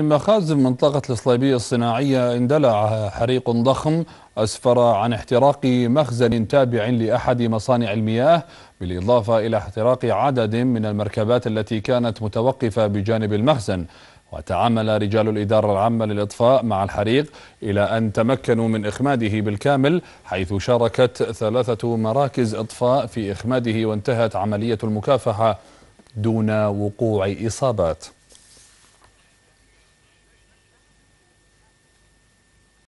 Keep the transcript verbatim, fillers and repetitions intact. مخازن منطقة الصليبية الصناعية اندلع حريق ضخم أسفر عن احتراق مخزن تابع لأحد مصانع المياه، بالإضافة إلى احتراق عدد من المركبات التي كانت متوقفة بجانب المخزن. وتعامل رجال الإدارة العامة للإطفاء مع الحريق إلى أن تمكنوا من إخماده بالكامل، حيث شاركت ثلاثة مراكز إطفاء في إخماده، وانتهت عملية المكافحة دون وقوع إصابات.